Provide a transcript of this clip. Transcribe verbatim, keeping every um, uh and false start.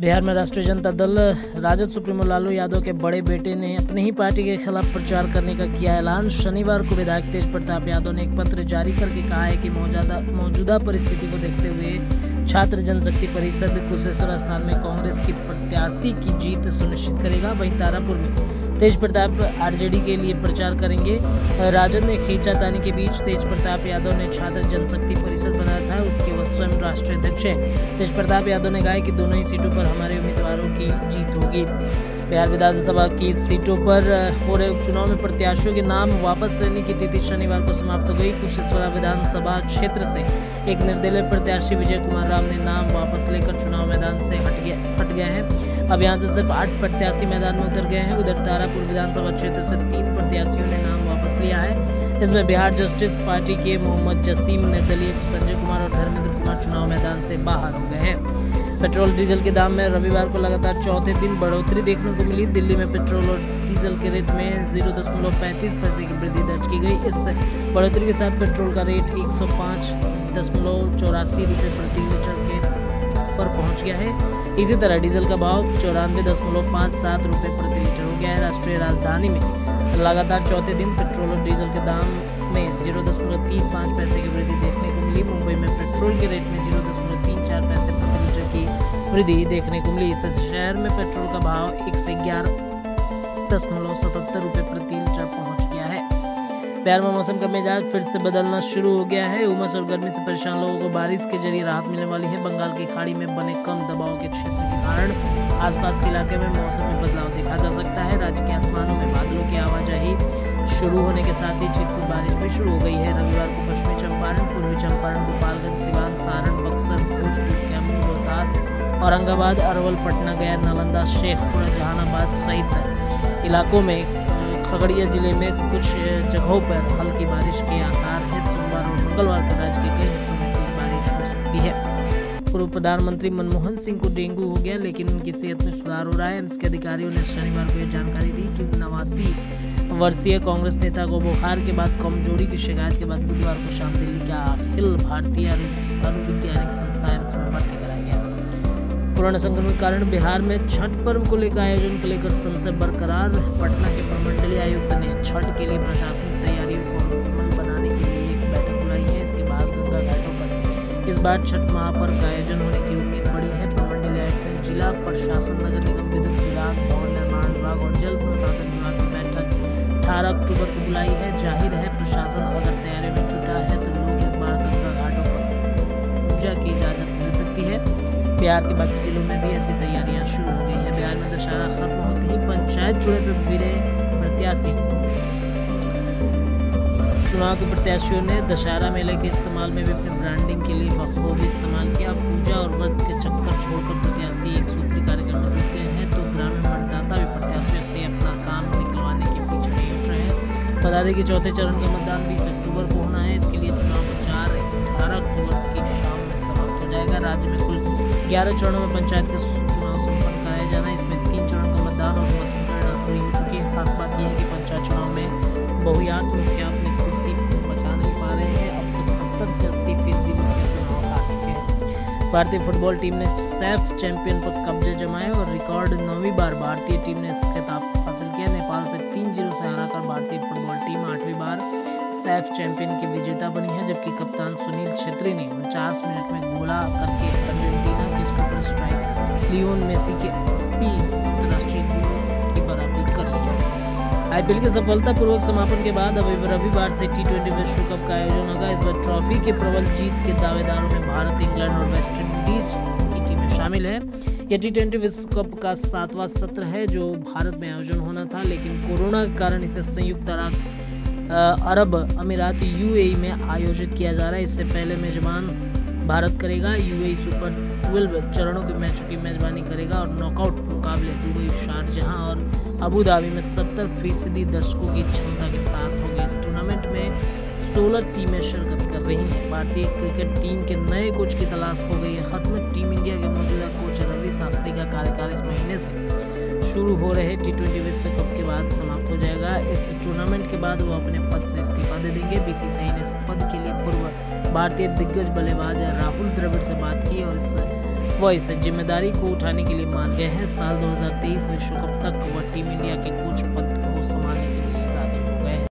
बिहार में राष्ट्रीय जनता दल राजद सुप्रीमो लालू यादव के बड़े बेटे ने अपनी ही पार्टी के खिलाफ प्रचार करने का किया ऐलान। शनिवार को विधायक तेज प्रताप यादव ने एक पत्र जारी करके कहा है कि मौजूदा मौजूदा परिस्थिति को देखते हुए छात्र जनशक्ति परिषद कुशेश्वर स्थान में कांग्रेस की प्रत्याशी की जीत सुनिश्चित करेगा। वहीं तारापुर में तेज प्रताप आरजेडी के लिए प्रचार करेंगे। राजद ने खींचातानी के बीच तेज प्रताप यादव ने छात्र जनशक्ति परिषद बनाया था, उसके वह स्वयं राष्ट्रीय अध्यक्ष है। तेज प्रताप यादव ने कहा कि दोनों ही सीटों पर हमारे उम्मीदवारों की जीत होगी। बिहार विधानसभा की सीटों पर हो रहे उपचुनाव में प्रत्याशियों के नाम वापस लेने की तिथि शनिवार को समाप्त हो गई। कुशेश्वरा विधानसभा क्षेत्र से एक निर्दलीय प्रत्याशी विजय कुमार राम ने नाम वापस लेकर चुनाव मैदान से हट गए हट गए हैं। अब यहां से सिर्फ आठ प्रत्याशी मैदान में उतर गए हैं। उधर तारापुर विधानसभा क्षेत्र से तीन प्रत्याशियों ने नाम वापस लिया है। इसमें बिहार जस्टिस पार्टी के मोहम्मद जसीम, निर्दलीय संजय कुमार और धर्मेंद्र कुमार चुनाव मैदान से बाहर हो गए हैं। पेट्रोल डीजल के दाम में रविवार को लगातार चौथे दिन बढ़ोतरी देखने को मिली। दिल्ली में पेट्रोल और डीजल के रेट में जीरो दशमलव पैंतीस पैसे की वृद्धि दर्ज की गई। इस बढ़ोतरी के साथ पेट्रोल का रेट एक सौ पाँच दशमलव चौरासी रुपये प्रति लीटर के पर पहुँच गया है। इसी तरह डीजल का भाव चौरानवे दशमलव पाँच सात रुपये प्रति लीटर हो गया है। राष्ट्रीय राजधानी में लगातार चौथे दिन पेट्रोल और डीजल के दाम में जीरो दशमलव तीन पाँच पैसे की वृद्धि देखने को मिली। मुंबई में पेट्रोल के रेट में जीरो दशमलव तीन चार पैसे प्रति लीटर की वृद्धि देखने को मिली। इससे शहर में पेट्रोल का भाव एक सौ ग्यारह दशमलव सतहत्तर रुपये प्रति लीटर पहुंच गया है। बिहार में मौसम का मिजाज फिर से बदलना शुरू हो गया है। उमस और गर्मी से परेशान लोगों को बारिश के जरिए राहत मिलने वाली है। बंगाल की खाड़ी में बने कम दबाव के क्षेत्र के कारण आसपास के इलाके में मौसम में बदलाव देखा जा सकता है। राज्य के आसमानों में बादलों की आवाजाही शुरू होने के साथ ही छिटपुट बारिश भी शुरू हो गई है। रविवार को पश्चिमी चंपारण, पूर्वी चंपारण, गोपालगंज, सीवान, सारण, बक्सर, भोजपुर, कैमूर, रोहतास, औरंगाबाद, अरवल, पटना, गया, नालंदा, शेखपुरा, जहानाबाद सहित इलाकों में खगड़िया जिले में कुछ जगहों पर हल्की बारिश के आसार है। सोमवार और मंगलवार को राज्य के कई हिस्सों में तेज बारिश हो सकती है। पूर्व प्रधानमंत्री मनमोहन सिंह को डेंगू हो गया, लेकिन उनकी सेहत में सुधार हो रहा है। एम्स के अधिकारियों ने शनिवार को यह जानकारी दी कि नवासी वर्षीय कांग्रेस नेता को बुखार के बाद कमजोरी की शिकायत के बाद बुधवार को शाम दिल्ली का अखिल भारतीय आयुर्वैज्ञानिक संस्था एम्स में भर्ती कराया गया। कोरोना संक्रमण के कारण बिहार में छठ पर्व को लेकर आयोजन को लेकर संशय बरकरार। पटना के प्रमंडलीय आयुक्त ने छठ के लिए प्रशासनिक तैयारियों को बनाने के लिए एक बैठक बुलाई है। इसके बाद गंगा घाटों पर इस बार छठ महापर्व का आयोजन होने की उम्मीद बढ़ी है। प्रमंडलीय आयुक्त ने जिला प्रशासन, नगर निगम, विद्युत विभाग, भवन निर्माण विभाग और जल संसाधन विभाग की बैठक अठारह अक्टूबर को बुलाई है। जाहिर है प्रशासन अगर तैयारियों में जुटा है तो लोग इस बार गंगा घाटों पर पूजा की इजाजत मिल सकती है। बिहार के बाकी जिलों में भी ऐसी तैयारियां शुरू हो गई है। बिहार में दशहरा खत्म होते ही पंचायत चुनाव पर भिड़े प्रत्याशी। चुनाव के प्रत्याशियों ने दशहरा मेले के इस्तेमाल में भी अपने ब्रांडिंग के लिए बखूबी इस्तेमाल किया। पूजा और व्रत के चक्कर छोड़कर प्रत्याशी एक सूत्री कार्यक्रम में जुट गए हैं, तो ग्रामीण मतदाता भी प्रत्याशियों से अपना काम निकलवाने के पीछे नहीं उठ रहे हैं। बता दें कि चौथे चरण का मतदान बीस अक्टूबर को होना है। इसके लिए चुनाव प्रचार अठारह अक्टूबर की शाम में समाप्त हो जाएगा। राज्य में कुल ग्यारह चरणों में पंचायत का चुनाव सम्पन्न कराया जाना। इसमें तीन चरण का मतदान और मतगणना पूरी हो चुकी है। खास बात यह है कि पंचायत चुनाव में बहुयात मुखिया भारतीय फुटबॉल टीम ने सैफ चैंपियन पर कब्जे जमाए और रिकॉर्ड नौवीं बार भारतीय टीम ने खिताब हासिल किया। नेपाल से तीन जीरो से हराकर भारतीय फुटबॉल टीम आठवीं बार सैफ चैंपियन की विजेता बनी है, जबकि कप्तान सुनील छेत्री ने उनचास मिनट में गोला करके अर्जेंटीना के सुपर स्ट्राइक लियोनेल मेसी के अस्सी अंतर्राष्ट्रीय गोलों की बराबरी कर ली है। आईपीएल के सफलतापूर्वक समापन के बाद अब रविवार से टी ट्वेंटी विश्व कप का आयोजन होगा। इस बार ट्रॉफी के प्रबल जीत के दावेदारों में भारत, इंग्लैंड और वेस्ट इंडीज की टीमें शामिल है। यह टी ट्वेंटी विश्व कप का सातवां सत्र है जो भारत में आयोजन होना था, लेकिन कोरोना के कारण इसे संयुक्त अरब अमीरात यूएई में आयोजित किया जा रहा है। इससे पहले मेजबान भारत करेगा। यूएई सुपर बारह चरणों के मैचों की मेजबानी करेगा और नॉकआउट मुकाबले दुबई, शारजाह और अबू धाबी में सत्तर फीसदी दर्शकों की क्षमता के साथ होंगे। इस टूर्नामेंट में सोलह टीमें शिरकत कर रही हैं। भारतीय क्रिकेट टीम के नए कोच की तलाश हो गई है खत्म। टीम इंडिया के मौजूदा कोच रवि शास्त्री का कार्यकाल इस महीने से शुरू हो रहे टी ट्वेंटी विश्व कप के बाद समाप्त हो जाएगा। इस टूर्नामेंट के बाद वो अपने पद से इस्तीफा दे देंगे। बीसीसीआई ने इस पद के लिए पूर्व भारतीय दिग्गज बल्लेबाज राहुल द्रविड़ से बात की और इस वह इस जिम्मेदारी को उठाने के लिए मान गए हैं। साल दो हज़ार तेईस विश्व कप तक वह टीम इंडिया के